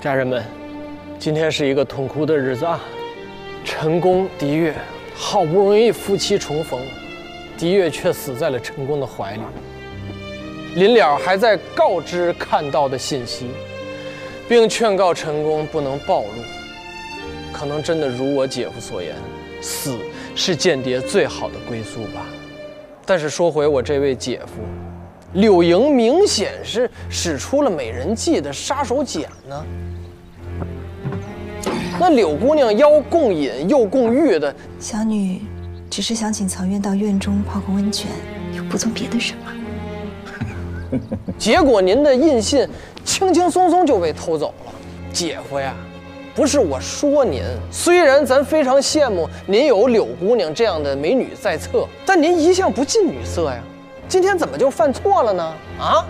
家人们，今天是一个痛苦的日子啊！陈宫、狄月好不容易夫妻重逢，狄月却死在了陈宫的怀里。临了还在告知看到的信息，并劝告陈宫不能暴露。可能真的如我姐夫所言，死是间谍最好的归宿吧。但是说回我这位姐夫。 柳莹明显是使出了美人计的杀手锏呢。那柳姑娘邀共饮又共浴的，小女只是想请曹院到院中泡个温泉，又不做别的什么。结果您的印信轻轻松松就被偷走了。姐夫呀，不是我说您，虽然咱非常羡慕您有柳姑娘这样的美女在侧，但您一向不近女色呀。 今天怎么就犯错了呢？啊，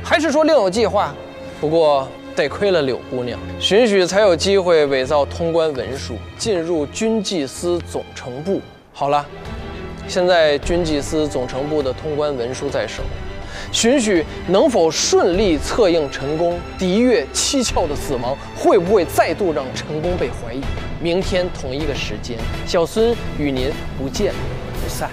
还是说另有计划？不过得亏了柳姑娘，荀许才有机会伪造通关文书，进入军纪司总城部。好了，现在军纪司总城部的通关文书在手，荀许能否顺利策应陈宫？狄月蹊跷的死亡会不会再度让陈宫被怀疑？明天同一个时间，小孙与您不见不散。